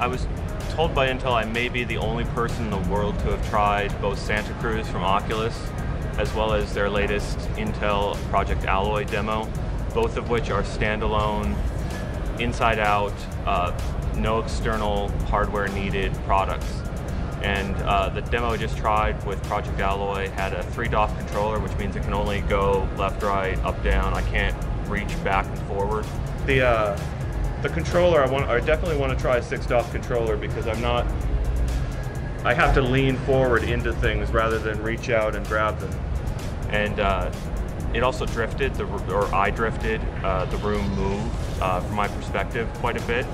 I was told by Intel I may be the only person in the world to have tried both Santa Cruz from Oculus as well as their latest Intel Project Alloy demo, both of which are standalone, inside out, no external hardware needed products. And the demo I just tried with Project Alloy had a 3-DOF controller, which means it can only go left, right, up, down. I can't reach back and forward. The controller, I definitely want to try a 6-DOF controller because I have to lean forward into things rather than reach out and grab them. And it also drifted, I drifted, the room moved from my perspective quite a bit.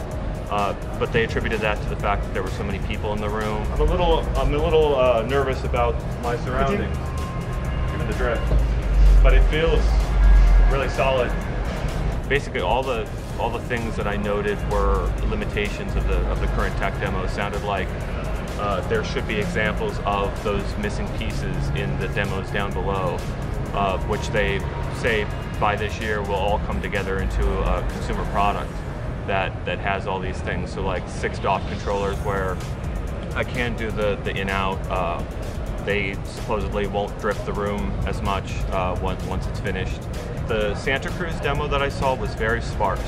But they attributed that to the fact that there were so many people in the room. I'm a little nervous about my surroundings, given the drift, but it feels really solid. Basically, all the things that I noted were limitations of the current tech demo. It sounded like there should be examples of those missing pieces in the demos down below, which they say by this year will all come together into a consumer product that has all these things. So like 6-DOF controllers where I can do the in-out. They supposedly won't drift the room as much once it's finished. The Santa Cruz demo that I saw was very sparse,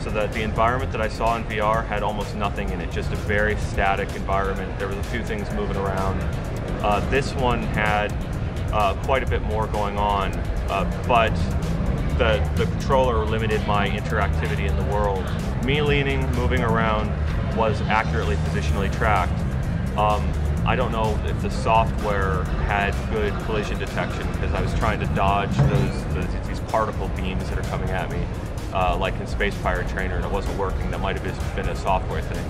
so that the environment that I saw in VR had almost nothing in it, just a very static environment. There was a few things moving around. This one had quite a bit more going on, but the controller limited my interactivity in the world. Me leaning, moving around was accurately positionally tracked. I don't know if the software had good collision detection because I was trying to dodge these particle beams that are coming at me, like in Space Pirate Trainer, and it wasn't working. That might have been a software thing.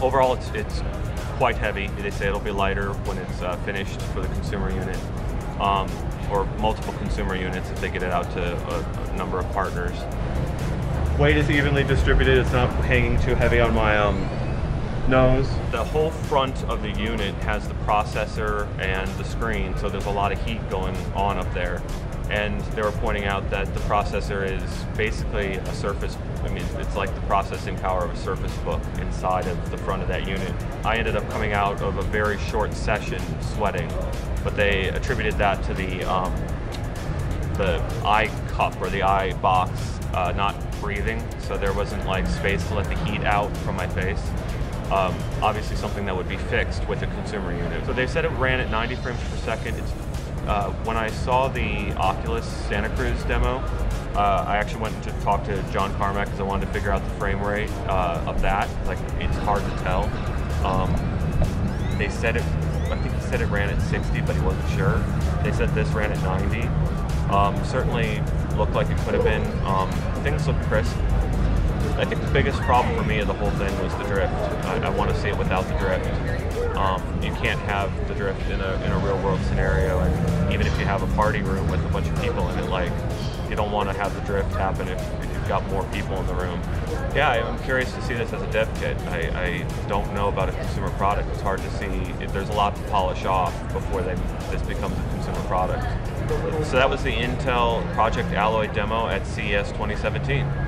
Overall, it's quite heavy. They say it'll be lighter when it's finished for the consumer unit. Or multiple consumer units if they get it out to a number of partners. Weight is evenly distributed, it's not hanging too heavy on my nose. The whole front of the unit has the processor and the screen, so there's a lot of heat going on up there. And they were pointing out that the processor is basically a Surface, I mean, it's like the processing power of a Surface Book inside of the front of that unit. I ended up coming out of a very short session sweating, but they attributed that to the eye cup or the eye box not breathing, so there wasn't like space to let the heat out from my face. Obviously something that would be fixed with a consumer unit. So they said it ran at 90 frames per second. When I saw the Oculus Santa Cruz demo, I actually went to talk to John Carmack because I wanted to figure out the frame rate of that. Like, it's hard to tell. They said I think he said it ran at 60, but he wasn't sure. They said this ran at 90. Certainly looked like it could have been. Things looked crisp. I think the biggest problem for me of the whole thing was the drift. I want to see it without the drift. You can't have the drift in a real world scenario, and even if you have a party room with a bunch of people in it, like, you don't want to have the drift happen if you've got more people in the room. Yeah, I'm curious to see this as a dev kit. I don't know about a consumer product. It's hard to see. There's a lot to polish off before this becomes a consumer product. So that was the Intel Project Alloy demo at CES 2017.